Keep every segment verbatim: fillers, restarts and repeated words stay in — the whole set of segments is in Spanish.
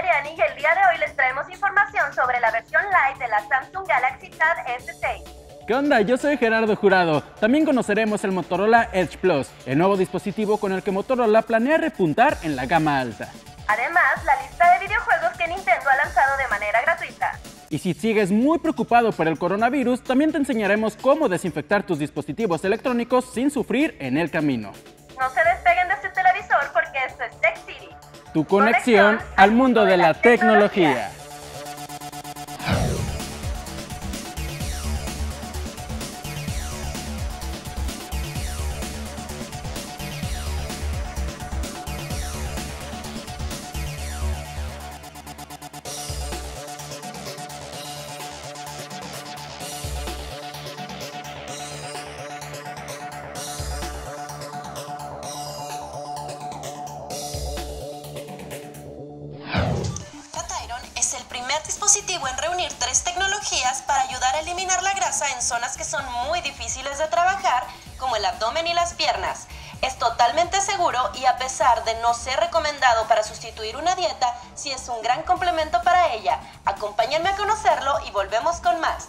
Valeria y Ani, y el día de hoy les traemos información sobre la versión Lite de la Samsung Galaxy Tab ese seis. ¿Qué onda? Yo soy Gerardo Jurado. También conoceremos el Motorola Edge Plus, el nuevo dispositivo con el que Motorola planea repuntar en la gama alta. Además, la lista de videojuegos que Nintendo ha lanzado de manera gratuita. Y si sigues muy preocupado por el coronavirus, también te enseñaremos cómo desinfectar tus dispositivos electrónicos sin sufrir en el camino. No se despeguen de su televisor porque esto es Tech City. Tu conexión, conexión al mundo de la, de la tecnología. tecnología. Dispositivo en reunir tres tecnologías para ayudar a eliminar la grasa en zonas que son muy difíciles de trabajar, como el abdomen y las piernas. Es totalmente seguro y, a pesar de no ser recomendado para sustituir una dieta, sí es un gran complemento para ella. Acompáñenme a conocerlo y volvemos con más.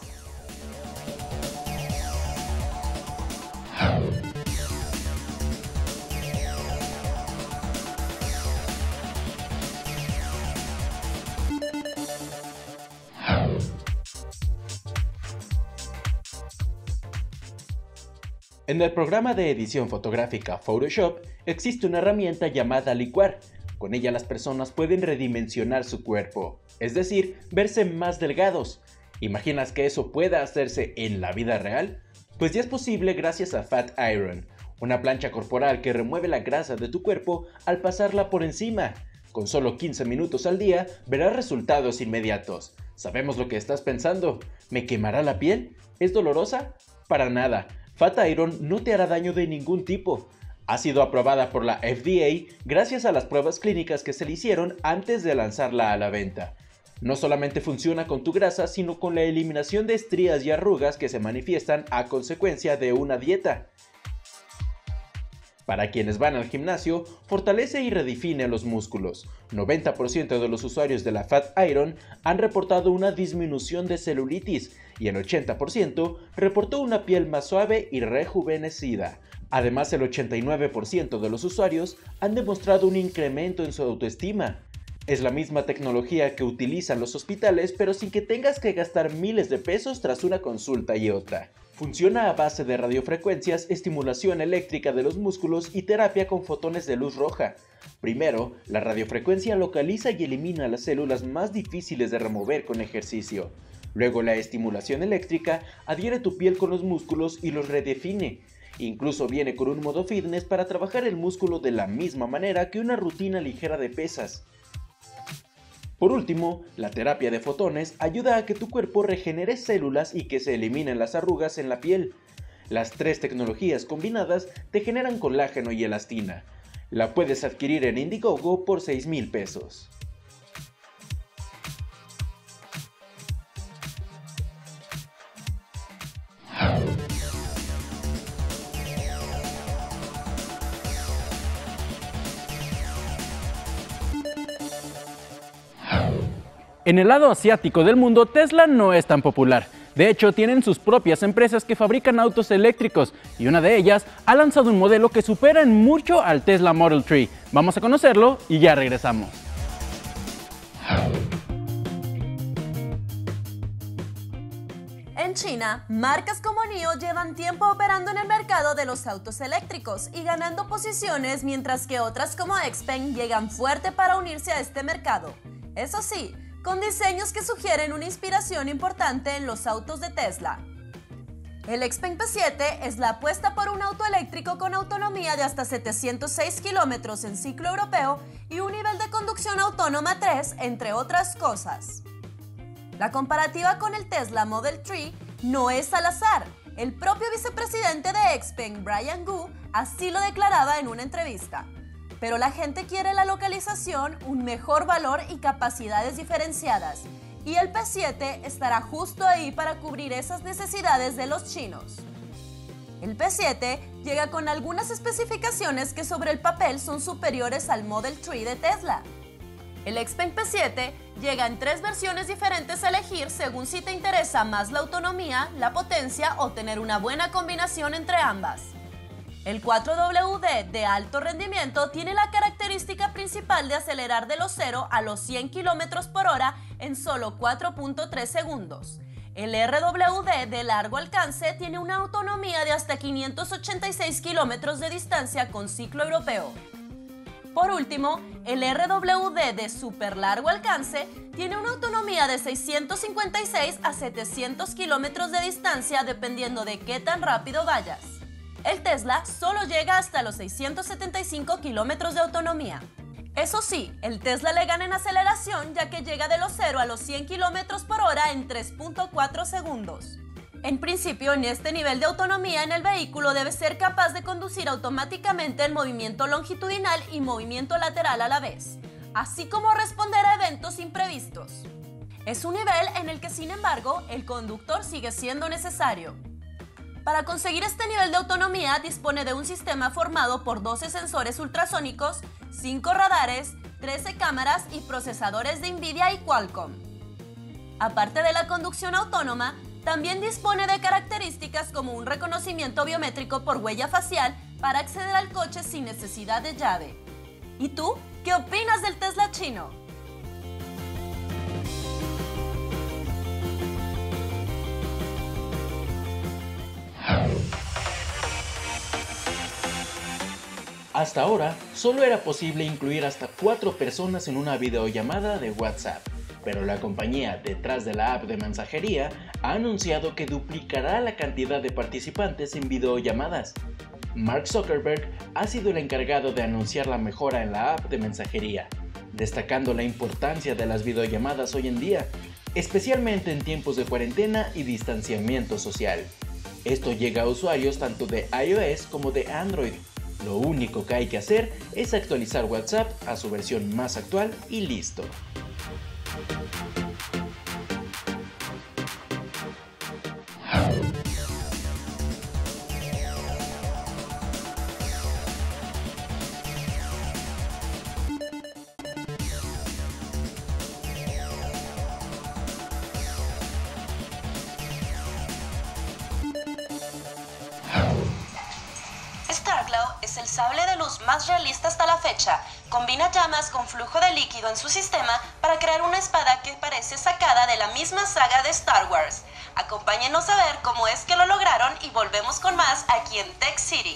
En el programa de edición fotográfica Photoshop existe una herramienta llamada licuar. Con ella las personas pueden redimensionar su cuerpo, es decir, verse más delgados. ¿Imaginas que eso pueda hacerse en la vida real? Pues ya es posible gracias a Fat Iron, una plancha corporal que remueve la grasa de tu cuerpo al pasarla por encima. Con solo quince minutos al día verás resultados inmediatos. Sabemos lo que estás pensando. ¿Me quemará la piel? ¿Es dolorosa? Para nada. Fat Iron no te hará daño de ningún tipo. Ha sido aprobada por la F D A gracias a las pruebas clínicas que se le hicieron antes de lanzarla a la venta. No solamente funciona con tu grasa, sino con la eliminación de estrías y arrugas que se manifiestan a consecuencia de una dieta. Para quienes van al gimnasio, fortalece y redefine los músculos. noventa por ciento de los usuarios de la Fat Iron han reportado una disminución de celulitis, y el ochenta por ciento reportó una piel más suave y rejuvenecida. Además, el ochenta y nueve por ciento de los usuarios han demostrado un incremento en su autoestima. Es la misma tecnología que utilizan los hospitales, pero sin que tengas que gastar miles de pesos tras una consulta y otra. Funciona a base de radiofrecuencias, estimulación eléctrica de los músculos y terapia con fotones de luz roja. Primero, la radiofrecuencia localiza y elimina las células más difíciles de remover con ejercicio. Luego, la estimulación eléctrica adhiere tu piel con los músculos y los redefine. Incluso viene con un modo fitness para trabajar el músculo de la misma manera que una rutina ligera de pesas. Por último, la terapia de fotones ayuda a que tu cuerpo regenere células y que se eliminen las arrugas en la piel. Las tres tecnologías combinadas te generan colágeno y elastina. La puedes adquirir en Indiegogo por seis mil pesos. En el lado asiático del mundo, Tesla no es tan popular. De hecho, tienen sus propias empresas que fabrican autos eléctricos, y una de ellas ha lanzado un modelo que supera en mucho al Tesla Model tres. Vamos a conocerlo y ya regresamos. En China, marcas como NIO llevan tiempo operando en el mercado de los autos eléctricos y ganando posiciones, mientras que otras como XPeng llegan fuerte para unirse a este mercado. Eso sí, con diseños que sugieren una inspiración importante en los autos de Tesla. El XPeng P siete es la apuesta por un auto eléctrico con autonomía de hasta setecientos seis kilómetros en ciclo europeo y un nivel de conducción autónoma tres, entre otras cosas. La comparativa con el Tesla Model tres no es al azar. El propio vicepresidente de XPeng, Brian Gu, así lo declaraba en una entrevista. Pero la gente quiere la localización, un mejor valor y capacidades diferenciadas. Y el P siete estará justo ahí para cubrir esas necesidades de los chinos. El P siete llega con algunas especificaciones que sobre el papel son superiores al Model tres de Tesla. El XPeng P siete llega en tres versiones diferentes a elegir según si te interesa más la autonomía, la potencia o tener una buena combinación entre ambas. El cuatro W D de alto rendimiento tiene la característica principal de acelerar de los cero a los cien kilómetros por hora en solo cuatro punto tres segundos. El R W D de largo alcance tiene una autonomía de hasta quinientos ochenta y seis kilómetros de distancia con ciclo europeo. Por último, el R W D de super largo alcance tiene una autonomía de seiscientos cincuenta y seis a setecientos kilómetros de distancia dependiendo de qué tan rápido vayas. El Tesla solo llega hasta los seiscientos setenta y cinco kilómetros de autonomía. Eso sí, el Tesla le gana en aceleración ya que llega de los cero a los cien kilómetros por hora en tres punto cuatro segundos. En principio, en este nivel de autonomía en el vehículo debe ser capaz de conducir automáticamente el movimiento longitudinal y movimiento lateral a la vez, así como responder a eventos imprevistos. Es un nivel en el que, sin embargo, el conductor sigue siendo necesario. Para conseguir este nivel de autonomía dispone de un sistema formado por doce sensores ultrasónicos, cinco radares, trece cámaras y procesadores de NVIDIA y Qualcomm. Aparte de la conducción autónoma, también dispone de características como un reconocimiento biométrico por huella facial para acceder al coche sin necesidad de llave. ¿Y tú? ¿Qué opinas del Tesla chino? Hasta ahora, solo era posible incluir hasta cuatro personas en una videollamada de WhatsApp, pero la compañía detrás de la app de mensajería ha anunciado que duplicará la cantidad de participantes en videollamadas. Mark Zuckerberg ha sido el encargado de anunciar la mejora en la app de mensajería, destacando la importancia de las videollamadas hoy en día, especialmente en tiempos de cuarentena y distanciamiento social. Esto llega a usuarios tanto de iOS como de Android. Lo único que hay que hacer es actualizar WhatsApp a su versión más actual y listo. Star Glow es el sable de luz más realista hasta la fecha. Combina llamas con flujo de líquido en su sistema para crear una espada que parece sacada de la misma saga de Star Wars. Acompáñenos a ver cómo es que lo lograron y volvemos con más aquí en Tech City.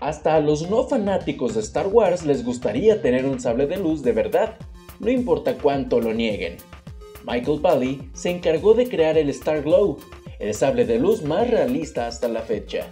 Hasta a los no fanáticos de Star Wars les gustaría tener un sable de luz de verdad, no importa cuánto lo nieguen. Michael Bay se encargó de crear el Star Glow, el sable de luz más realista hasta la fecha.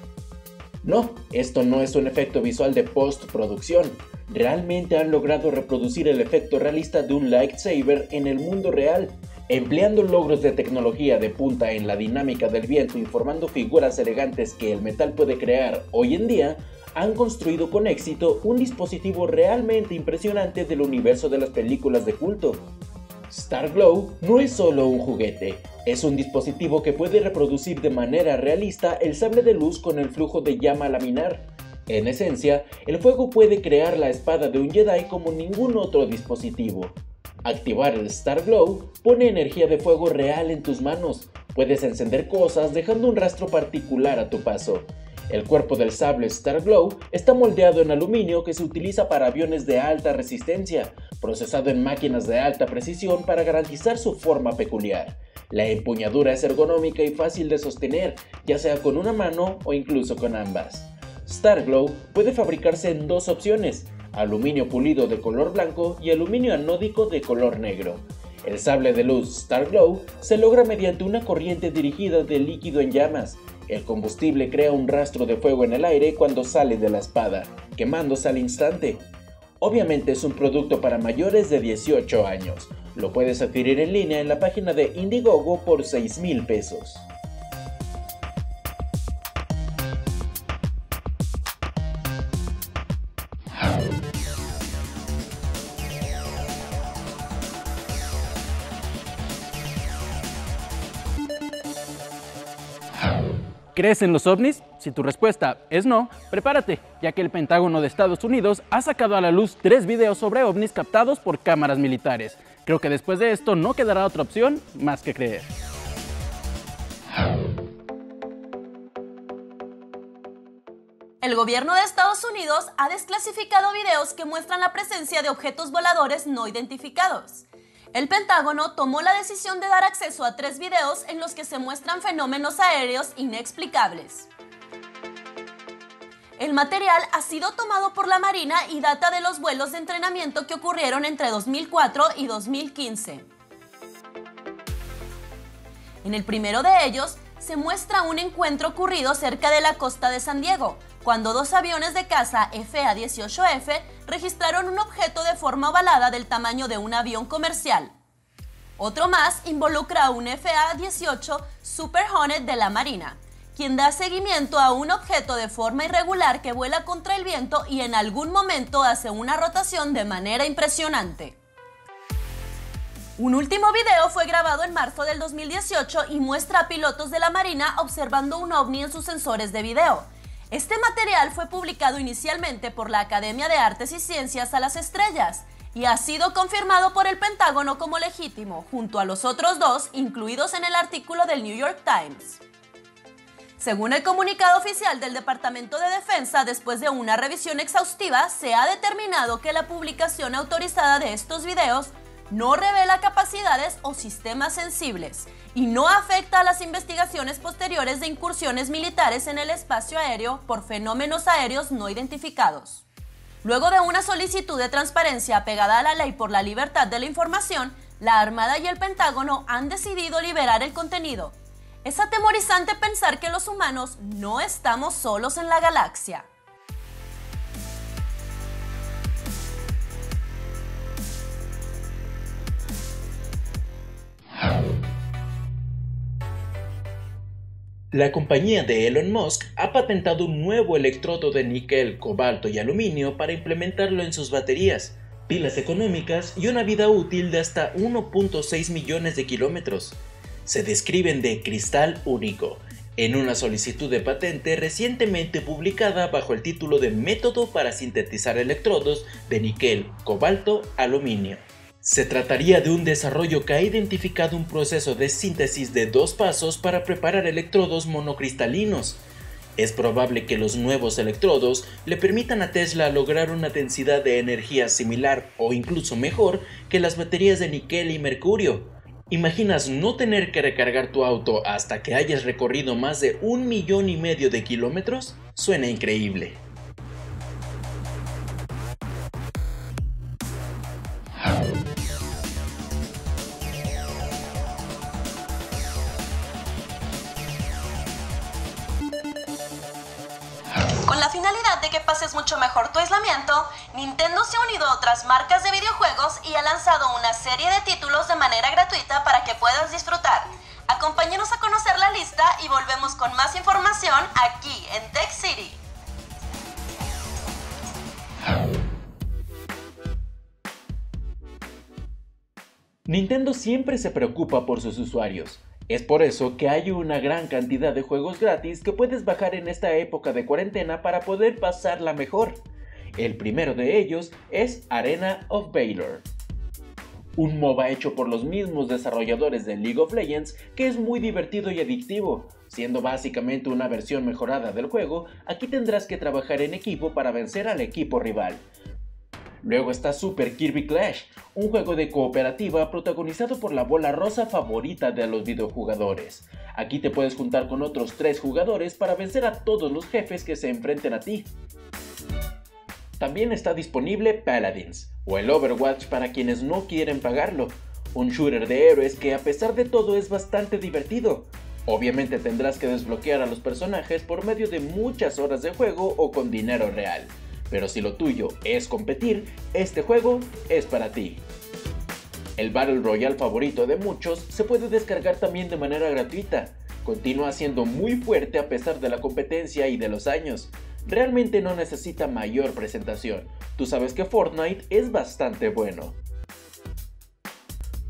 No, esto no es un efecto visual de postproducción, realmente han logrado reproducir el efecto realista de un lightsaber en el mundo real, empleando logros de tecnología de punta en la dinámica del viento y formando figuras elegantes que el metal puede crear hoy en día. Han construido con éxito un dispositivo realmente impresionante del universo de las películas de culto. Star Glow no es solo un juguete, es un dispositivo que puede reproducir de manera realista el sable de luz con el flujo de llama laminar. En esencia, el fuego puede crear la espada de un Jedi como ningún otro dispositivo. Activar el Star Glow pone energía de fuego real en tus manos. Puedes encender cosas dejando un rastro particular a tu paso. El cuerpo del sable Star Glow está moldeado en aluminio que se utiliza para aviones de alta resistencia, procesado en máquinas de alta precisión para garantizar su forma peculiar. La empuñadura es ergonómica y fácil de sostener, ya sea con una mano o incluso con ambas. Star Glow puede fabricarse en dos opciones, aluminio pulido de color blanco y aluminio anódico de color negro. El sable de luz Star Glow se logra mediante una corriente dirigida de líquido en llamas. El combustible crea un rastro de fuego en el aire cuando sale de la espada, quemándose al instante. Obviamente es un producto para mayores de dieciocho años. Lo puedes adquirir en línea en la página de Indiegogo por seis mil pesos. ¿Crees en los ovnis? Si tu respuesta es no, prepárate, ya que el Pentágono de Estados Unidos ha sacado a la luz tres videos sobre ovnis captados por cámaras militares. Creo que después de esto no quedará otra opción más que creer. El gobierno de Estados Unidos ha desclasificado videos que muestran la presencia de objetos voladores no identificados. El Pentágono tomó la decisión de dar acceso a tres videos en los que se muestran fenómenos aéreos inexplicables. El material ha sido tomado por la Marina y data de los vuelos de entrenamiento que ocurrieron entre dos mil cuatro y dos mil quince. En el primero de ellos, se muestra un encuentro ocurrido cerca de la costa de San Diego, cuando dos aviones de caza F A dieciocho F registraron un objeto de forma ovalada del tamaño de un avión comercial. Otro más involucra a un F A dieciocho Super Hornet de la Marina, quien da seguimiento a un objeto de forma irregular que vuela contra el viento y en algún momento hace una rotación de manera impresionante. Un último video fue grabado en marzo del dos mil dieciocho y muestra a pilotos de la Marina observando un ovni en sus sensores de video. Este material fue publicado inicialmente por la Academia de Artes y Ciencias a las Estrellas y ha sido confirmado por el Pentágono como legítimo, junto a los otros dos incluidos en el artículo del New York Times. Según el comunicado oficial del Departamento de Defensa, después de una revisión exhaustiva, se ha determinado que la publicación autorizada de estos videos no revela capacidades o sistemas sensibles y no afecta a las investigaciones posteriores de incursiones militares en el espacio aéreo por fenómenos aéreos no identificados. Luego de una solicitud de transparencia apegada a la Ley por la Libertad de la Información, la Armada y el Pentágono han decidido liberar el contenido. Es atemorizante pensar que los humanos no estamos solos en la galaxia. La compañía de Elon Musk ha patentado un nuevo electrodo de níquel, cobalto y aluminio para implementarlo en sus baterías, pilas económicas y una vida útil de hasta uno punto seis millones de kilómetros. Se describen de cristal único, en una solicitud de patente recientemente publicada bajo el título de Método para sintetizar electrodos de níquel, cobalto, aluminio. Se trataría de un desarrollo que ha identificado un proceso de síntesis de dos pasos para preparar electrodos monocristalinos. Es probable que los nuevos electrodos le permitan a Tesla lograr una densidad de energía similar o incluso mejor que las baterías de níquel y mercurio. ¿Imaginas no tener que recargar tu auto hasta que hayas recorrido más de un millón y medio de kilómetros? Suena increíble. Mucho mejor tu aislamiento, Nintendo se ha unido a otras marcas de videojuegos y ha lanzado una serie de títulos de manera gratuita para que puedas disfrutar. Acompáñanos a conocer la lista y volvemos con más información aquí en Tech City. Nintendo siempre se preocupa por sus usuarios. Es por eso que hay una gran cantidad de juegos gratis que puedes bajar en esta época de cuarentena para poder pasarla mejor. El primero de ellos es Arena of Valor, un MOBA hecho por los mismos desarrolladores de League of Legends que es muy divertido y adictivo. Siendo básicamente una versión mejorada del juego, aquí tendrás que trabajar en equipo para vencer al equipo rival. Luego está Super Kirby Clash, un juego de cooperativa protagonizado por la bola rosa favorita de los videojugadores. Aquí te puedes juntar con otros tres jugadores para vencer a todos los jefes que se enfrenten a ti. También está disponible Paladins, o el Overwatch para quienes no quieren pagarlo, un shooter de héroes que a pesar de todo es bastante divertido. Obviamente tendrás que desbloquear a los personajes por medio de muchas horas de juego o con dinero real. Pero si lo tuyo es competir, este juego es para ti. El Battle Royale favorito de muchos se puede descargar también de manera gratuita. Continúa siendo muy fuerte a pesar de la competencia y de los años. Realmente no necesita mayor presentación. Tú sabes que Fortnite es bastante bueno.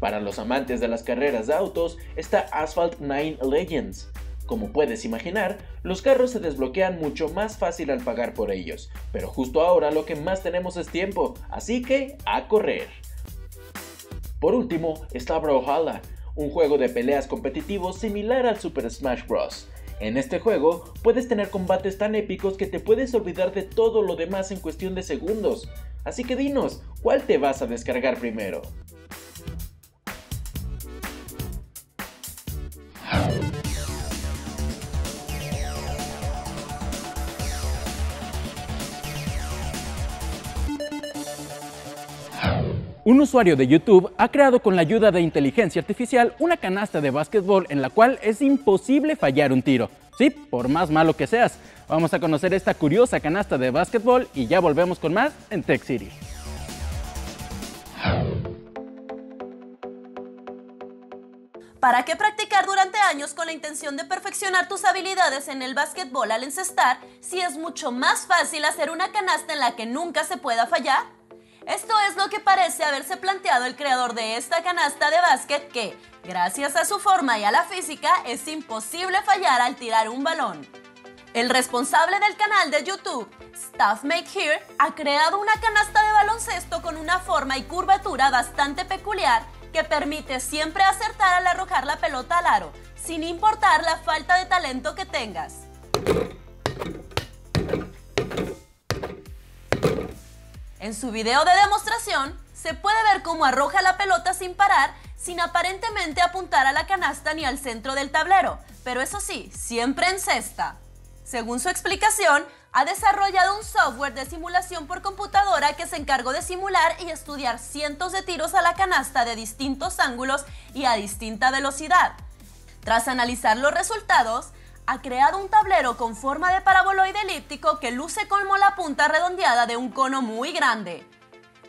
Para los amantes de las carreras de autos está Asphalt nueve Legends, Como puedes imaginar, los carros se desbloquean mucho más fácil al pagar por ellos, pero justo ahora lo que más tenemos es tiempo, así que a correr. Por último está Brawlhalla, un juego de peleas competitivo similar al Super Smash Bros. En este juego puedes tener combates tan épicos que te puedes olvidar de todo lo demás en cuestión de segundos, así que dinos, ¿cuál te vas a descargar primero? Un usuario de YouTube ha creado con la ayuda de inteligencia artificial una canasta de básquetbol en la cual es imposible fallar un tiro. Sí, por más malo que seas. Vamos a conocer esta curiosa canasta de básquetbol y ya volvemos con más en Tech City. ¿Para qué practicar durante años con la intención de perfeccionar tus habilidades en el básquetbol al encestar si es mucho más fácil hacer una canasta en la que nunca se pueda fallar? Esto es lo que parece haberse planteado el creador de esta canasta de básquet que, gracias a su forma y a la física, es imposible fallar al tirar un balón. El responsable del canal de YouTube, Stuff Made Here, ha creado una canasta de baloncesto con una forma y curvatura bastante peculiar que permite siempre acertar al arrojar la pelota al aro, sin importar la falta de talento que tengas. En su video de demostración, se puede ver cómo arroja la pelota sin parar, sin aparentemente apuntar a la canasta ni al centro del tablero, pero eso sí, siempre en cesta. Según su explicación, ha desarrollado un software de simulación por computadora que se encargó de simular y estudiar cientos de tiros a la canasta de distintos ángulos y a distinta velocidad. Tras analizar los resultados, ha creado un tablero con forma de paraboloide elíptico que luce como la punta redondeada de un cono muy grande.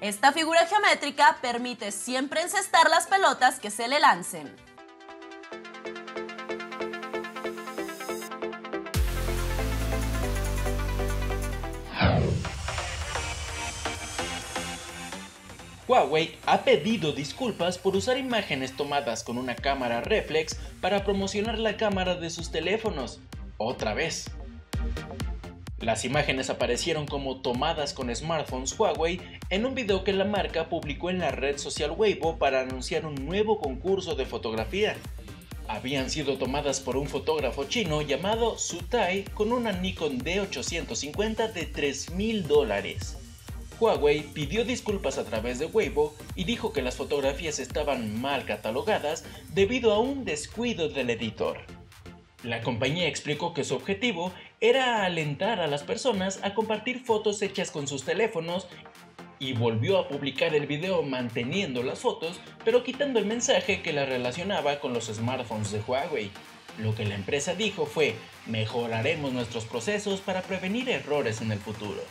Esta figura geométrica permite siempre encestar las pelotas que se le lancen. Huawei ha pedido disculpas por usar imágenes tomadas con una cámara reflex para promocionar la cámara de sus teléfonos, otra vez. Las imágenes aparecieron como tomadas con smartphones Huawei en un video que la marca publicó en la red social Weibo para anunciar un nuevo concurso de fotografía. Habían sido tomadas por un fotógrafo chino llamado Su Tai con una Nikon D ochocientos cincuenta de tres mil dólares. Huawei pidió disculpas a través de Weibo y dijo que las fotografías estaban mal catalogadas debido a un descuido del editor. La compañía explicó que su objetivo era alentar a las personas a compartir fotos hechas con sus teléfonos y volvió a publicar el video manteniendo las fotos pero quitando el mensaje que la relacionaba con los smartphones de Huawei. Lo que la empresa dijo fue: mejoraremos nuestros procesos para prevenir errores en el futuro.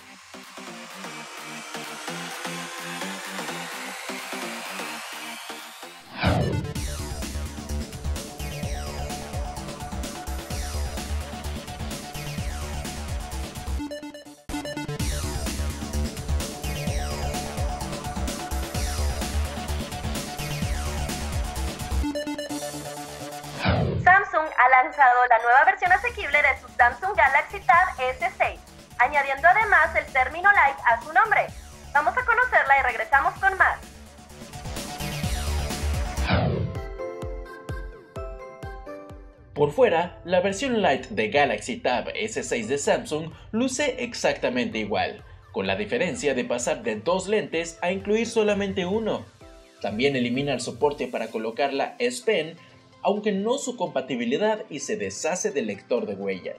La nueva versión asequible de su Samsung Galaxy Tab S seis, añadiendo además el término Lite a su nombre. Vamos a conocerla y regresamos con más. Por fuera, la versión Lite de Galaxy Tab S seis de Samsung luce exactamente igual, con la diferencia de pasar de dos lentes a incluir solamente uno. También elimina el soporte para colocar la S Pen, aunque no su compatibilidad, y se deshace del lector de huellas.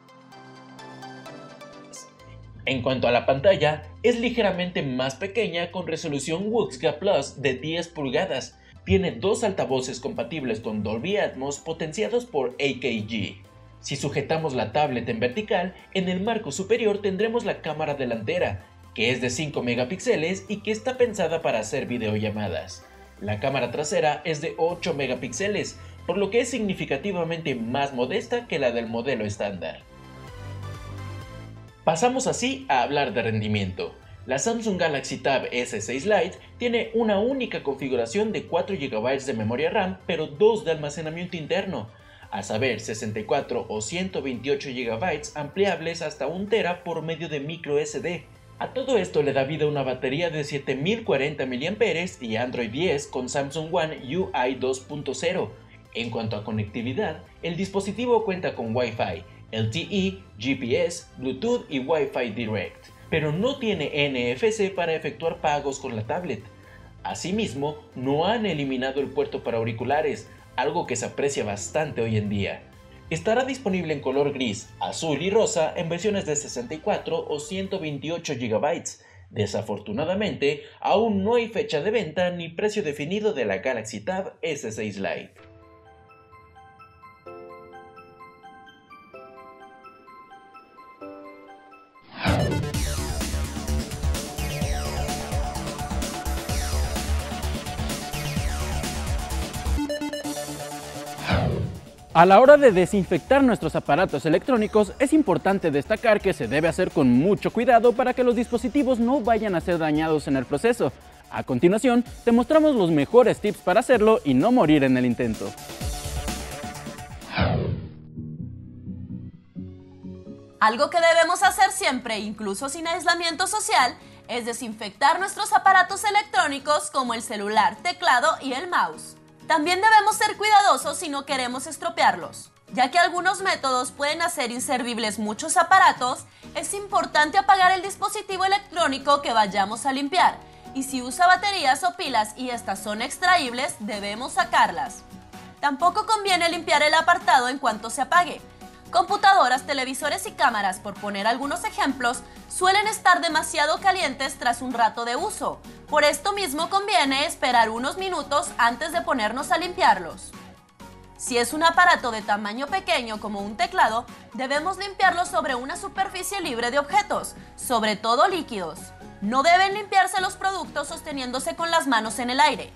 En cuanto a la pantalla, es ligeramente más pequeña con resolución Wuxia Plus de diez pulgadas. Tiene dos altavoces compatibles con Dolby Atmos potenciados por A K G. Si sujetamos la tablet en vertical, en el marco superior tendremos la cámara delantera, que es de cinco megapíxeles y que está pensada para hacer videollamadas. La cámara trasera es de ocho megapíxeles, por lo que es significativamente más modesta que la del modelo estándar. Pasamos así a hablar de rendimiento. La Samsung Galaxy Tab S seis Lite tiene una única configuración de cuatro gigabytes de memoria RAM, pero dos de almacenamiento interno. a saber sesenta y cuatro o ciento veintiocho gigabytes ampliables hasta un tera por medio de microSD. A todo esto le da vida una batería de siete mil cuarenta miliamperios hora y Android diez con Samsung One U I dos punto cero. En cuanto a conectividad, el dispositivo cuenta con Wi-Fi, L T E, G P S, Bluetooth y Wi-Fi Direct, pero no tiene N F C para efectuar pagos con la tablet. Asimismo, no han eliminado el puerto para auriculares, algo que se aprecia bastante hoy en día. Estará disponible en color gris, azul y rosa en versiones de sesenta y cuatro o ciento veintiocho gigabytes. Desafortunadamente, aún no hay fecha de venta ni precio definido de la Galaxy Tab S seis Lite. A la hora de desinfectar nuestros aparatos electrónicos, es importante destacar que se debe hacer con mucho cuidado para que los dispositivos no vayan a ser dañados en el proceso. A continuación, te mostramos los mejores tips para hacerlo y no morir en el intento. Algo que debemos hacer siempre, incluso sin aislamiento social, es desinfectar nuestros aparatos electrónicos como el celular, teclado y el mouse. También debemos ser cuidadosos si no queremos estropearlos. Ya que algunos métodos pueden hacer inservibles muchos aparatos, es importante apagar el dispositivo electrónico que vayamos a limpiar, y si usa baterías o pilas y estas son extraíbles, debemos sacarlas. Tampoco conviene limpiar el apartado en cuanto se apague. Computadoras, televisores y cámaras, por poner algunos ejemplos, suelen estar demasiado calientes tras un rato de uso. Por esto mismo conviene esperar unos minutos antes de ponernos a limpiarlos. Si es un aparato de tamaño pequeño como un teclado, debemos limpiarlo sobre una superficie libre de objetos, sobre todo líquidos. No deben limpiarse los productos sosteniéndose con las manos en el aire.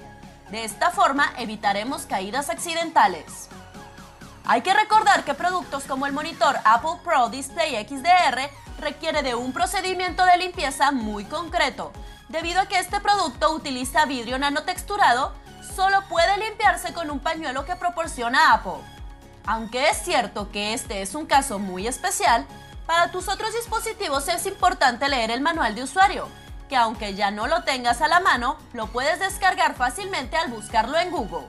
De esta forma evitaremos caídas accidentales. Hay que recordar que productos como el monitor Apple Pro Display X D R requiere de un procedimiento de limpieza muy concreto. Debido a que este producto utiliza vidrio nanotexturado, solo puede limpiarse con un pañuelo que proporciona Apple. Aunque es cierto que este es un caso muy especial, para tus otros dispositivos es importante leer el manual de usuario, que aunque ya no lo tengas a la mano, lo puedes descargar fácilmente al buscarlo en Google.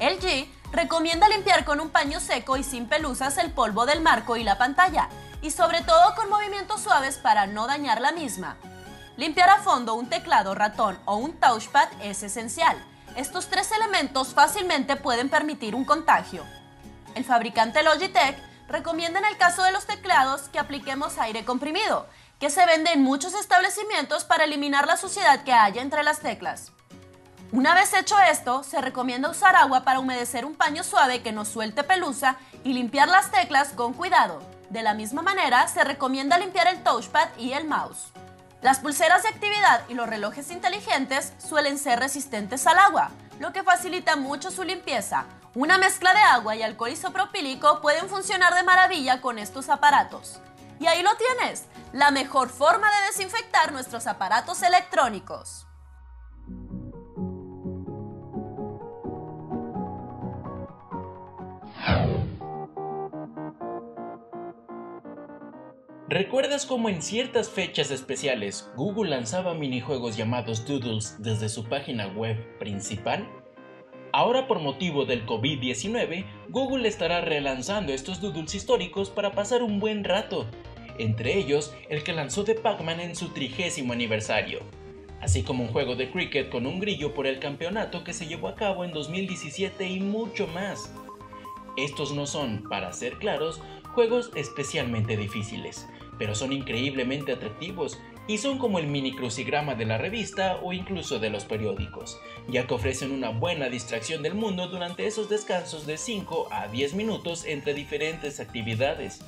L G recomienda limpiar con un paño seco y sin pelusas el polvo del marco y la pantalla, y sobre todo con movimientos suaves para no dañar la misma. Limpiar a fondo un teclado, ratón o un touchpad es esencial. Estos tres elementos fácilmente pueden permitir un contagio. El fabricante Logitech recomienda en el caso de los teclados que apliquemos aire comprimido, que se vende en muchos establecimientos para eliminar la suciedad que haya entre las teclas. Una vez hecho esto, se recomienda usar agua para humedecer un paño suave que no suelte pelusa y limpiar las teclas con cuidado. De la misma manera, se recomienda limpiar el touchpad y el mouse. Las pulseras de actividad y los relojes inteligentes suelen ser resistentes al agua, lo que facilita mucho su limpieza. Una mezcla de agua y alcohol isopropílico pueden funcionar de maravilla con estos aparatos. Y ahí lo tienes, la mejor forma de desinfectar nuestros aparatos electrónicos. ¿Recuerdas cómo en ciertas fechas especiales Google lanzaba minijuegos llamados Doodles desde su página web principal? Ahora, por motivo del COVID diecinueve, Google estará relanzando estos Doodles históricos para pasar un buen rato, entre ellos el que lanzó de Pac-Man en su trigésimo aniversario, así como un juego de cricket con un grillo por el campeonato que se llevó a cabo en dos mil diecisiete y mucho más. Estos no son, para ser claros, juegos especialmente difíciles, pero son increíblemente atractivos y son como el mini crucigrama de la revista o incluso de los periódicos, ya que ofrecen una buena distracción del mundo durante esos descansos de cinco a diez minutos entre diferentes actividades,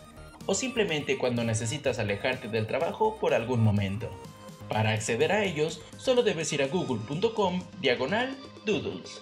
o simplemente cuando necesitas alejarte del trabajo por algún momento. Para acceder a ellos, solo debes ir a google punto com diagonal doodles.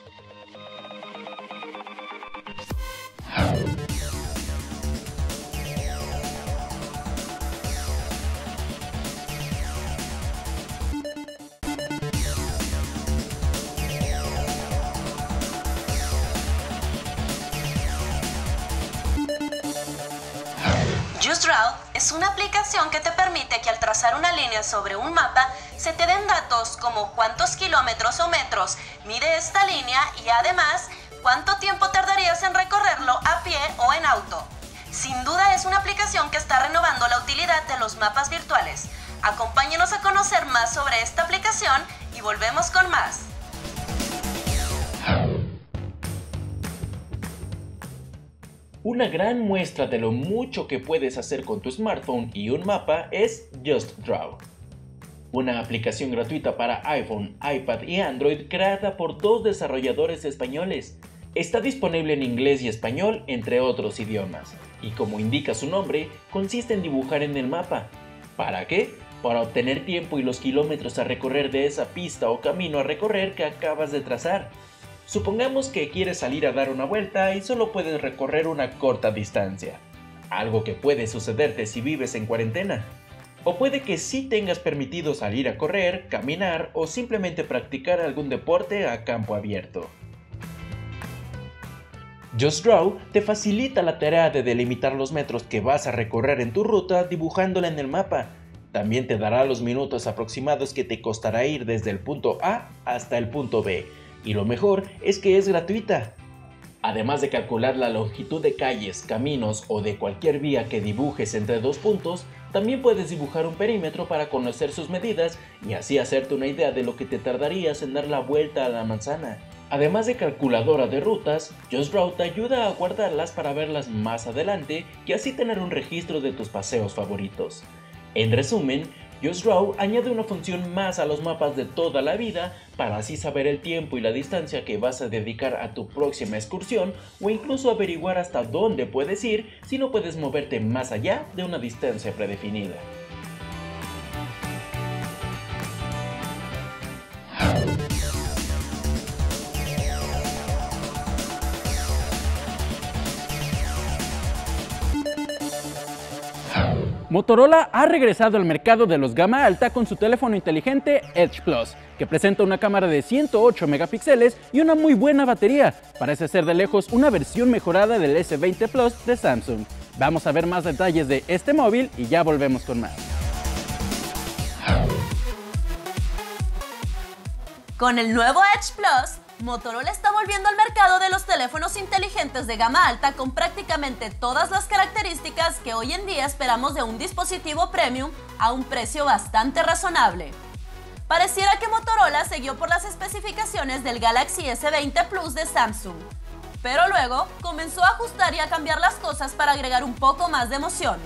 Just Draw es una aplicación que te permite que al trazar una línea sobre un mapa se te den datos como cuántos kilómetros o metros mide esta línea y además cuánto tiempo tardarías en recorrerlo a pie o en auto. Sin duda es una aplicación que está renovando la utilidad de los mapas virtuales. Acompáñenos a conocer más sobre esta aplicación y volvemos con más. Una gran muestra de lo mucho que puedes hacer con tu smartphone y un mapa es Just Draw, una aplicación gratuita para iPhone, iPad y Android creada por dos desarrolladores españoles. Está disponible en inglés y español, entre otros idiomas, y como indica su nombre, consiste en dibujar en el mapa. ¿Para qué? Para obtener tiempo y los kilómetros a recorrer de esa pista o camino a recorrer que acabas de trazar. Supongamos que quieres salir a dar una vuelta y solo puedes recorrer una corta distancia, algo que puede sucederte si vives en cuarentena. O puede que sí tengas permitido salir a correr, caminar o simplemente practicar algún deporte a campo abierto. Just Draw te facilita la tarea de delimitar los metros que vas a recorrer en tu ruta dibujándola en el mapa. También te dará los minutos aproximados que te costará ir desde el punto A hasta el punto B. Y lo mejor es que es gratuita. Además de calcular la longitud de calles, caminos o de cualquier vía que dibujes entre dos puntos, también puedes dibujar un perímetro para conocer sus medidas y así hacerte una idea de lo que te tardarías en dar la vuelta a la manzana. Además de calculadora de rutas, Just Draw te ayuda a guardarlas para verlas más adelante y así tener un registro de tus paseos favoritos. En resumen, Just Draw añade una función más a los mapas de toda la vida para así saber el tiempo y la distancia que vas a dedicar a tu próxima excursión o incluso averiguar hasta dónde puedes ir si no puedes moverte más allá de una distancia predefinida. Motorola ha regresado al mercado de los gama alta con su teléfono inteligente Edge Plus, que presenta una cámara de ciento ocho megapíxeles y una muy buena batería. Parece ser de lejos una versión mejorada del ese veinte Plus de Samsung. Vamos a ver más detalles de este móvil y ya volvemos con más. Con el nuevo Edge Plus, Motorola está volviendo al mercado de los teléfonos inteligentes de gama alta con prácticamente todas las características que hoy en día esperamos de un dispositivo premium a un precio bastante razonable. Pareciera que Motorola se guió por las especificaciones del Galaxy ese veinte Plus de Samsung, pero luego comenzó a ajustar y a cambiar las cosas para agregar un poco más de emoción.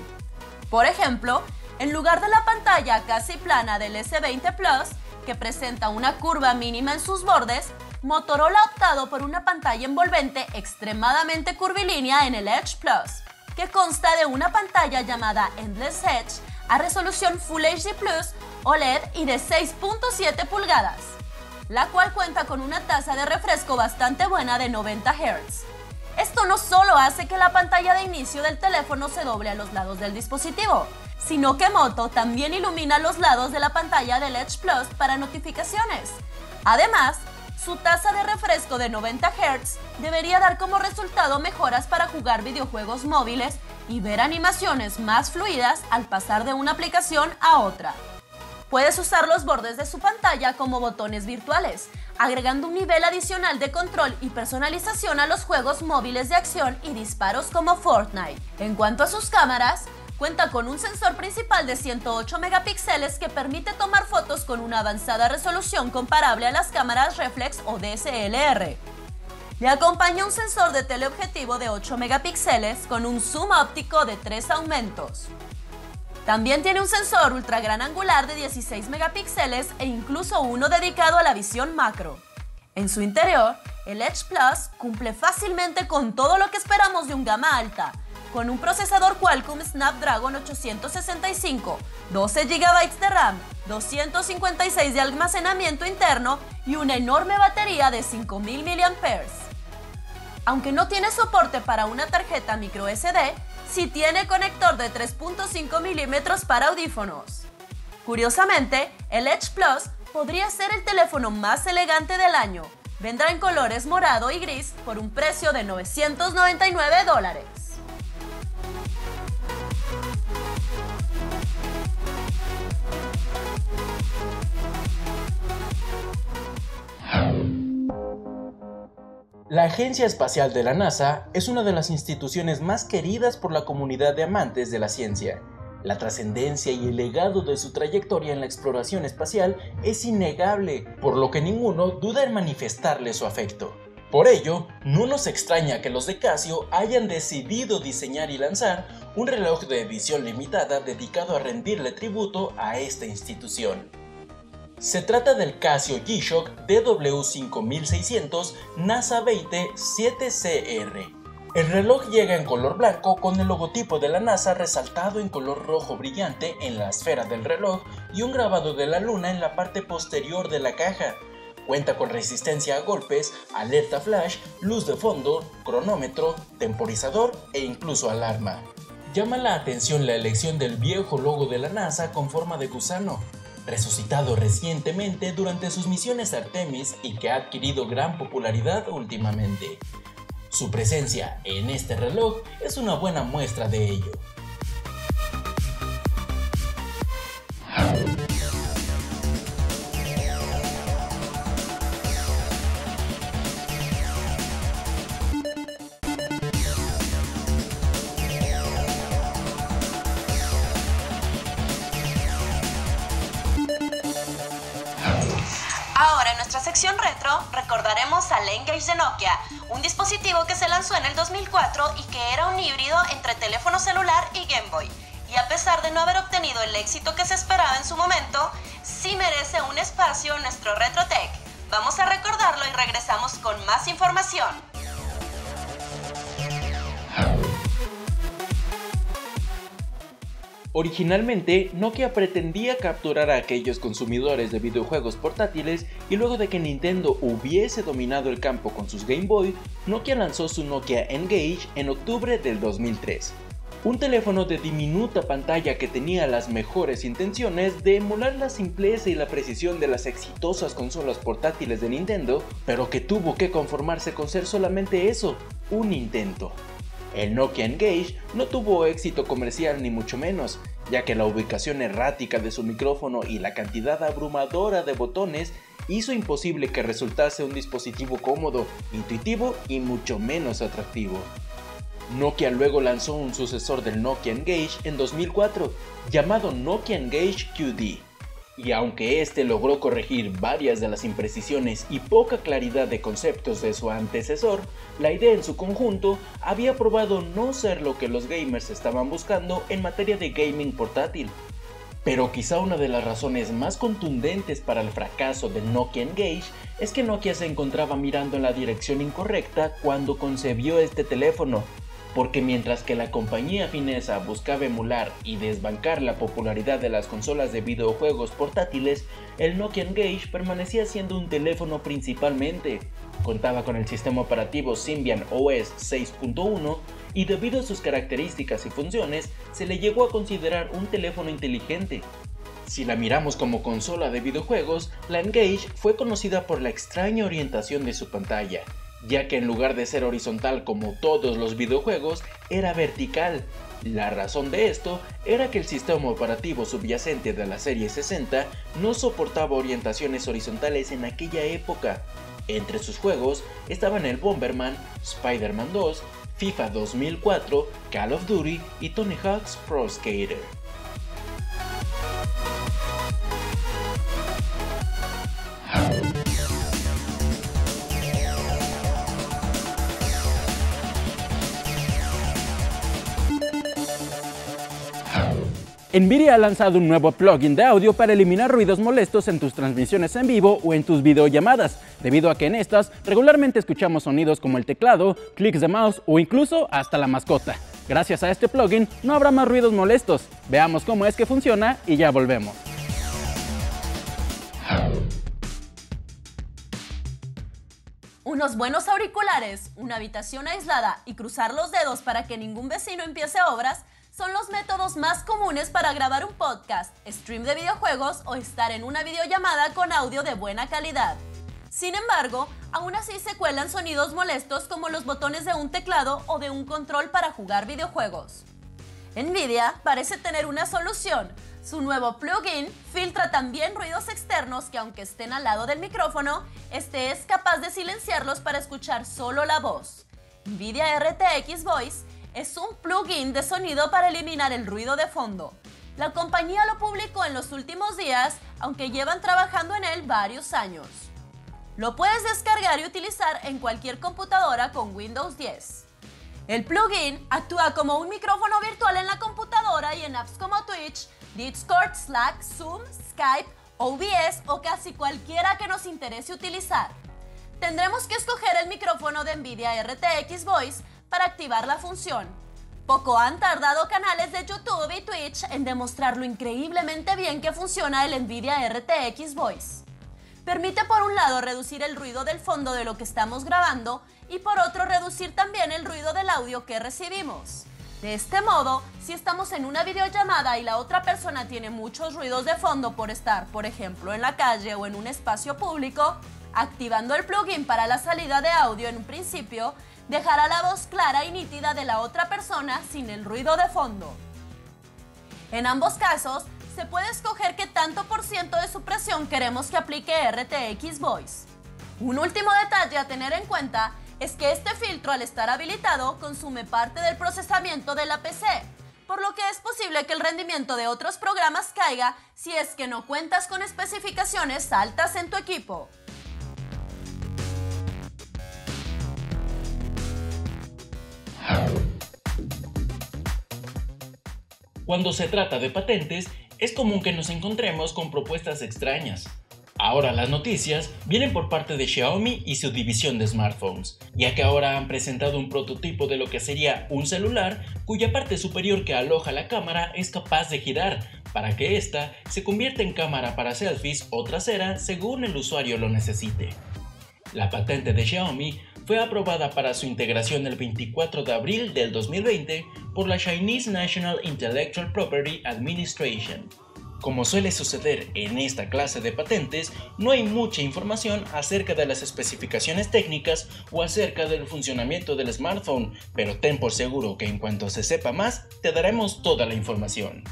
Por ejemplo, en lugar de la pantalla casi plana del ese veinte Plus, que presenta una curva mínima en sus bordes, Motorola ha optado por una pantalla envolvente extremadamente curvilínea en el Edge Plus, que consta de una pantalla llamada Endless Edge a resolución Full H D Plus O L E D y de seis punto siete pulgadas, la cual cuenta con una tasa de refresco bastante buena de noventa hertz. Esto no solo hace que la pantalla de inicio del teléfono se doble a los lados del dispositivo, sino que Moto también ilumina los lados de la pantalla del Edge Plus para notificaciones. Además, su tasa de refresco de noventa hertz debería dar como resultado mejoras para jugar videojuegos móviles y ver animaciones más fluidas al pasar de una aplicación a otra. Puedes usar los bordes de su pantalla como botones virtuales, agregando un nivel adicional de control y personalización a los juegos móviles de acción y disparos como Fortnite. En cuanto a sus cámaras, cuenta con un sensor principal de ciento ocho megapíxeles que permite tomar fotos con una avanzada resolución comparable a las cámaras reflex o D S L R. Le acompaña un sensor de teleobjetivo de ocho megapíxeles con un zoom óptico de tres aumentos. También tiene un sensor ultra gran angular de dieciséis megapíxeles e incluso uno dedicado a la visión macro. En su interior, el Edge Plus cumple fácilmente con todo lo que esperamos de un gama alta, con un procesador Qualcomm Snapdragon ochocientos sesenta y cinco, doce gigabytes de RAM, doscientos cincuenta y seis de almacenamiento interno y una enorme batería de cinco mil miliamperios hora. Aunque no tiene soporte para una tarjeta microSD, sí tiene conector de tres punto cinco milímetros para audífonos. Curiosamente, el Edge Plus podría ser el teléfono más elegante del año. Vendrá en colores morado y gris por un precio de novecientos noventa y nueve dólares. La Agencia Espacial de la NASA es una de las instituciones más queridas por la comunidad de amantes de la ciencia. La trascendencia y el legado de su trayectoria en la exploración espacial es innegable, por lo que ninguno duda en manifestarle su afecto. Por ello, no nos extraña que los de Casio hayan decidido diseñar y lanzar un reloj de edición limitada dedicado a rendirle tributo a esta institución. Se trata del Casio G-Shock D W cinco mil seiscientos NASA veinte siete C R. El reloj llega en color blanco con el logotipo de la NASA resaltado en color rojo brillante en la esfera del reloj y un grabado de la luna en la parte posterior de la caja. Cuenta con resistencia a golpes, alerta flash, luz de fondo, cronómetro, temporizador e incluso alarma. Llama la atención la elección del viejo logo de la NASA con forma de gusano, resucitado recientemente durante sus misiones Artemis y que ha adquirido gran popularidad últimamente. Su presencia en este reloj es una buena muestra de ello. En retro recordaremos al N-Gage de Nokia, un dispositivo que se lanzó en el dos mil cuatro y que era un híbrido entre teléfono celular y Game Boy, y a pesar de no haber obtenido el éxito que se esperaba en su momento, sí merece un espacio en nuestro RetroTech. Vamos a recordarlo y regresamos con más información. Originalmente, Nokia pretendía capturar a aquellos consumidores de videojuegos portátiles y luego de que Nintendo hubiese dominado el campo con sus Game Boy, Nokia lanzó su Nokia N-Gage en octubre del dos mil tres. Un teléfono de diminuta pantalla que tenía las mejores intenciones de emular la simpleza y la precisión de las exitosas consolas portátiles de Nintendo, pero que tuvo que conformarse con ser solamente eso, un intento. El Nokia N-Gage no tuvo éxito comercial ni mucho menos, ya que la ubicación errática de su micrófono y la cantidad abrumadora de botones hizo imposible que resultase un dispositivo cómodo, intuitivo y mucho menos atractivo. Nokia luego lanzó un sucesor del Nokia N-Gage en dos mil cuatro, llamado Nokia N-Gage Q D. Y aunque este logró corregir varias de las imprecisiones y poca claridad de conceptos de su antecesor, la idea en su conjunto había probado no ser lo que los gamers estaban buscando en materia de gaming portátil. Pero quizá una de las razones más contundentes para el fracaso del Nokia N-Gage es que Nokia se encontraba mirando en la dirección incorrecta cuando concebió este teléfono. Porque mientras que la compañía finesa buscaba emular y desbancar la popularidad de las consolas de videojuegos portátiles, el Nokia N-Gage permanecía siendo un teléfono principalmente. Contaba con el sistema operativo Symbian O S seis punto uno y debido a sus características y funciones, se le llegó a considerar un teléfono inteligente. Si la miramos como consola de videojuegos, la N-Gage fue conocida por la extraña orientación de su pantalla, ya que en lugar de ser horizontal como todos los videojuegos, era vertical. La razón de esto era que el sistema operativo subyacente de la serie sesenta no soportaba orientaciones horizontales en aquella época. Entre sus juegos estaban el Bomberman, Spider-Man dos, FIFA dos mil cuatro, Call of Duty y Tony Hawk's Pro Skater. NVIDIA ha lanzado un nuevo plugin de audio para eliminar ruidos molestos en tus transmisiones en vivo o en tus videollamadas, debido a que en estas regularmente escuchamos sonidos como el teclado, clics de mouse o incluso hasta la mascota. Gracias a este plugin no habrá más ruidos molestos. Veamos cómo es que funciona y ya volvemos. Unos buenos auriculares, una habitación aislada y cruzar los dedos para que ningún vecino empiece obras son los métodos más comunes para grabar un podcast, stream de videojuegos o estar en una videollamada con audio de buena calidad. Sin embargo, aún así se cuelan sonidos molestos como los botones de un teclado o de un control para jugar videojuegos. NVIDIA parece tener una solución, Su nuevo plugin filtra también ruidos externos que, aunque estén al lado del micrófono, este es capaz de silenciarlos para escuchar solo la voz. NVIDIA R T X Voice es un plugin de sonido para eliminar el ruido de fondo. La compañía lo publicó en los últimos días, aunque llevan trabajando en él varios años. Lo puedes descargar y utilizar en cualquier computadora con Windows diez. El plugin actúa como un micrófono virtual en la computadora y en apps como Twitch, Discord, Slack, Zoom, Skype, O B S o casi cualquiera que nos interese utilizar. Tendremos que escoger el micrófono de NVIDIA R T X Voice para activar la función. Poco han tardado canales de YouTube y Twitch en demostrar lo increíblemente bien que funciona el NVIDIA R T X Voice. Permite por un lado reducir el ruido del fondo de lo que estamos grabando y por otro reducir también el ruido del audio que recibimos. De este modo, si estamos en una videollamada y la otra persona tiene muchos ruidos de fondo por estar, por ejemplo, en la calle o en un espacio público, activando el plugin para la salida de audio en un principio, dejará la voz clara y nítida de la otra persona sin el ruido de fondo. En ambos casos, se puede escoger qué tanto por ciento de supresión queremos que aplique R T X Voice. Un último detalle a tener en cuenta es que este filtro, al estar habilitado, consume parte del procesamiento de la P C, por lo que es posible que el rendimiento de otros programas caiga si es que no cuentas con especificaciones altas en tu equipo. Cuando se trata de patentes, es común que nos encontremos con propuestas extrañas. Ahora las noticias vienen por parte de Xiaomi y su división de smartphones, ya que ahora han presentado un prototipo de lo que sería un celular cuya parte superior que aloja la cámara es capaz de girar para que ésta se convierta en cámara para selfies o trasera según el usuario lo necesite. La patente de Xiaomi fue aprobada para su integración el veinticuatro de abril del dos mil veinte por la Chinese National Intellectual Property Administration. Como suele suceder en esta clase de patentes, no hay mucha información acerca de las especificaciones técnicas o acerca del funcionamiento del smartphone, pero ten por seguro que en cuanto se sepa más, te daremos toda la información.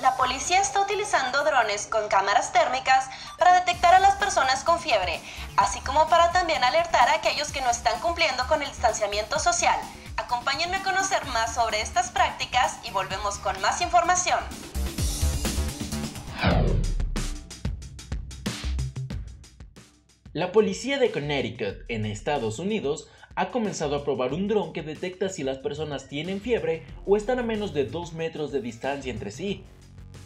La policía está utilizando drones con cámaras térmicas para detectar a las personas con fiebre, así como para también alertar a aquellos que no están cumpliendo con el distanciamiento social. Acompáñenme a conocer más sobre estas prácticas y volvemos con más información. La policía de Connecticut, en Estados Unidos, ha comenzado a probar un dron que detecta si las personas tienen fiebre o están a menos de dos metros de distancia entre sí.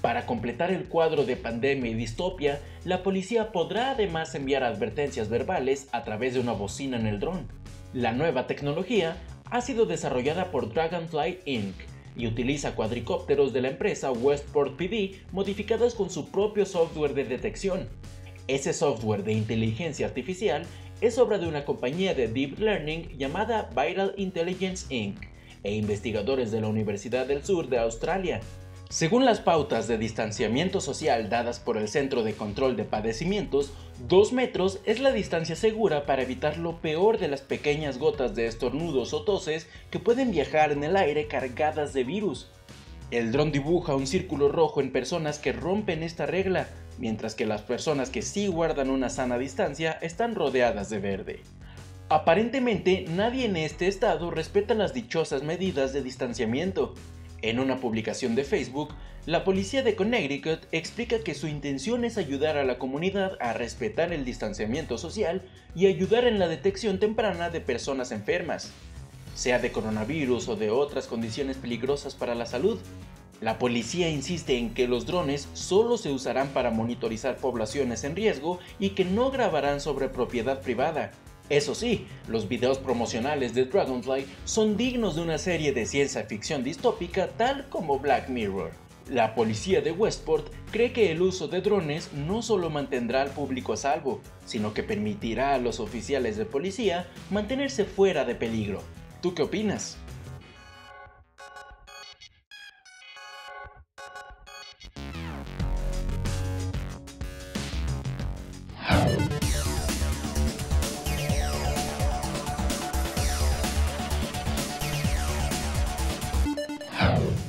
Para completar el cuadro de pandemia y distopia, la policía podrá además enviar advertencias verbales a través de una bocina en el dron. La nueva tecnología ha sido desarrollada por Dragonfly incorporated y utiliza cuadricópteros de la empresa Westport P D modificadas con su propio software de detección. Ese software de inteligencia artificial es obra de una compañía de Deep Learning llamada Vital Intelligence incorporated e investigadores de la Universidad del Sur de Australia. Según las pautas de distanciamiento social dadas por el Centro de Control de Padecimientos, dos metros es la distancia segura para evitar lo peor de las pequeñas gotas de estornudos o toses que pueden viajar en el aire cargadas de virus. El dron dibuja un círculo rojo en personas que rompen esta regla, mientras que las personas que sí guardan una sana distancia están rodeadas de verde. Aparentemente, nadie en este estado respeta las dichosas medidas de distanciamiento. En una publicación de Facebook, la policía de Connecticut explica que su intención es ayudar a la comunidad a respetar el distanciamiento social y ayudar en la detección temprana de personas enfermas, sea de coronavirus o de otras condiciones peligrosas para la salud. La policía insiste en que los drones solo se usarán para monitorizar poblaciones en riesgo y que no grabarán sobre propiedad privada. Eso sí, los videos promocionales de Dragonfly son dignos de una serie de ciencia ficción distópica tal como Black Mirror. La policía de Westport cree que el uso de drones no solo mantendrá al público a salvo, sino que permitirá a los oficiales de policía mantenerse fuera de peligro. ¿Tú qué opinas?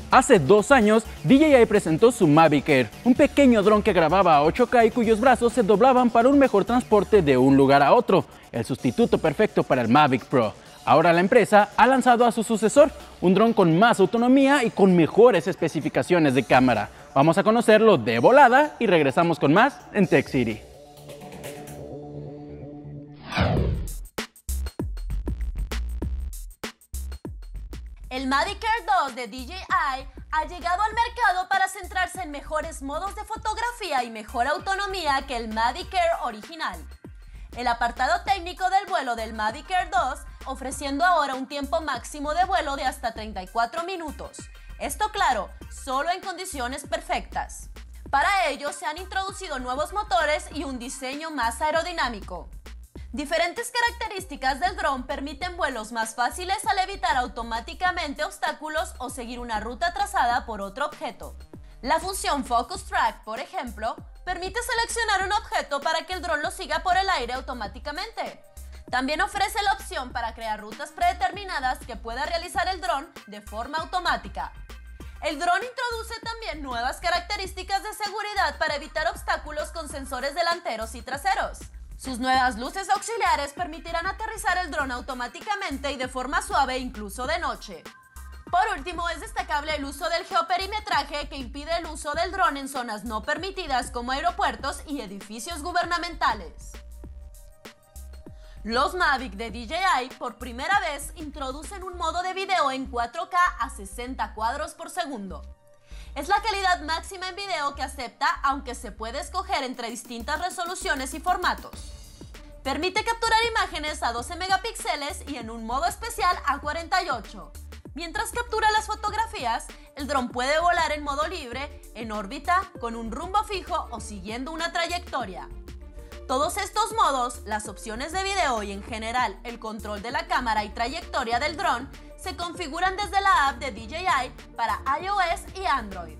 Hace dos años, D J I presentó su Mavic Air, un pequeño dron que grababa a ocho K y cuyos brazos se doblaban para un mejor transporte de un lugar a otro, el sustituto perfecto para el Mavic Pro. Ahora la empresa ha lanzado a su sucesor, un dron con más autonomía y con mejores especificaciones de cámara. Vamos a conocerlo de volada y regresamos con más en Tech City. El Mavic Air dos de D J I ha llegado al mercado para centrarse en mejores modos de fotografía y mejor autonomía que el Mavic Air original. El apartado técnico del vuelo del Mavic Air dos, ofreciendo ahora un tiempo máximo de vuelo de hasta treinta y cuatro minutos. Esto claro, solo en condiciones perfectas. Para ello se han introducido nuevos motores y un diseño más aerodinámico. Diferentes características del dron permiten vuelos más fáciles al evitar automáticamente obstáculos o seguir una ruta trazada por otro objeto. La función Focus Track, por ejemplo, permite seleccionar un objeto para que el dron lo siga por el aire automáticamente. También ofrece la opción para crear rutas predeterminadas que pueda realizar el dron de forma automática. El dron introduce también nuevas características de seguridad para evitar obstáculos con sensores delanteros y traseros. Sus nuevas luces auxiliares permitirán aterrizar el dron automáticamente y de forma suave incluso de noche. Por último, es destacable el uso del geoperimetraje que impide el uso del dron en zonas no permitidas como aeropuertos y edificios gubernamentales. Los Mavic de D J I por primera vez introducen un modo de video en cuatro K a sesenta cuadros por segundo. Es la calidad máxima en video que acepta, aunque se puede escoger entre distintas resoluciones y formatos. Permite capturar imágenes a doce megapíxeles y en un modo especial a cuarenta y ocho. Mientras captura las fotografías, el dron puede volar en modo libre, en órbita, con un rumbo fijo o siguiendo una trayectoria. Todos estos modos, las opciones de video y en general el control de la cámara y trayectoria del dron se configuran desde la app de D J I para iOS y Android.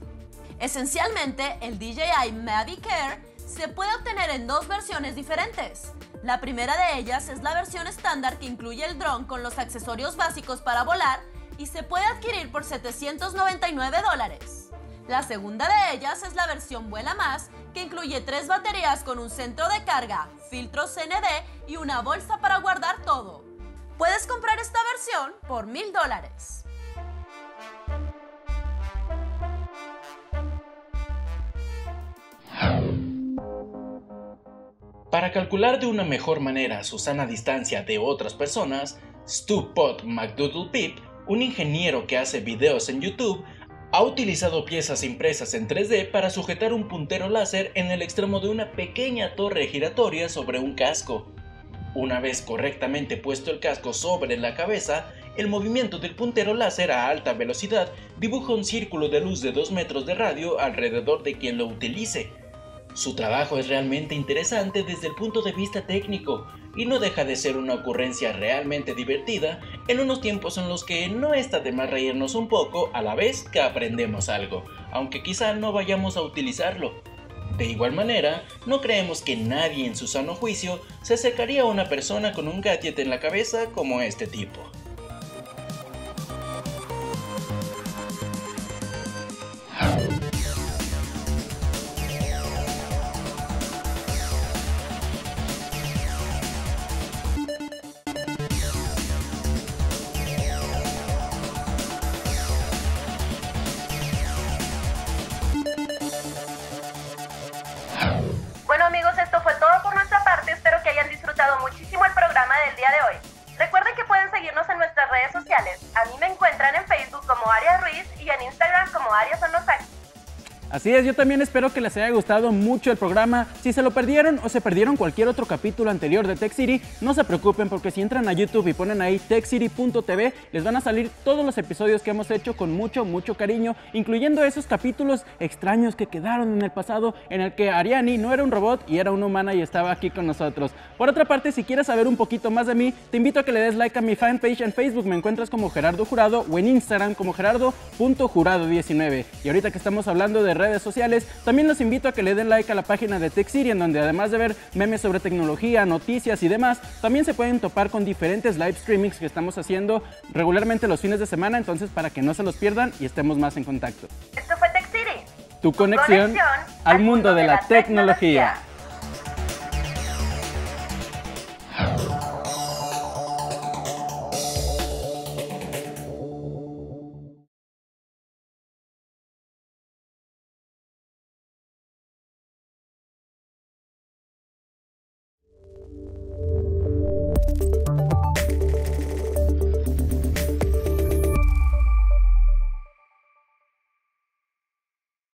Esencialmente, el D J I Mavic Air se puede obtener en dos versiones diferentes. La primera de ellas es la versión estándar que incluye el dron con los accesorios básicos para volar y se puede adquirir por setecientos noventa y nueve dólares. La segunda de ellas es la versión Vuela Más, que incluye tres baterías con un centro de carga, filtros C N D y una bolsa para guardar todo. Puedes comprar esta versión por mil dólares. Para calcular de una mejor manera su sana distancia de otras personas, Stu Pot McDoodle Pip, un ingeniero que hace videos en YouTube, ha utilizado piezas impresas en tres D para sujetar un puntero láser en el extremo de una pequeña torre giratoria sobre un casco. Una vez correctamente puesto el casco sobre la cabeza, el movimiento del puntero láser a alta velocidad dibuja un círculo de luz de dos metros de radio alrededor de quien lo utilice. Su trabajo es realmente interesante desde el punto de vista técnico y no deja de ser una ocurrencia realmente divertida en unos tiempos en los que no está de más reírnos un poco a la vez que aprendemos algo, aunque quizá no vayamos a utilizarlo. De igual manera, no creemos que nadie en su sano juicio se acercaría a una persona con un gadget en la cabeza como este tipo. Así es, yo también espero que les haya gustado mucho el programa. Si se lo perdieron o se perdieron cualquier otro capítulo anterior de Tech City, no se preocupen porque si entran a YouTube y ponen ahí tech city punto t v, les van a salir todos los episodios que hemos hecho con mucho, mucho cariño, incluyendo esos capítulos extraños que quedaron en el pasado en el que Ariani no era un robot y era una humana y estaba aquí con nosotros. Por otra parte, si quieres saber un poquito más de mí, te invito a que le des like a mi fanpage en Facebook. Me encuentras como Gerardo Jurado o en Instagram como Gerardo punto jurado diecinueve. Y ahorita que estamos hablando de redes sociales. También los invito a que le den like a la página de TechSiri, en donde además de ver memes sobre tecnología, noticias y demás, también se pueden topar con diferentes live streamings que estamos haciendo regularmente los fines de semana, entonces para que no se los pierdan y estemos más en contacto. Esto fue TechSiri, tu conexión, conexión al mundo de la, de la tecnología. tecnología.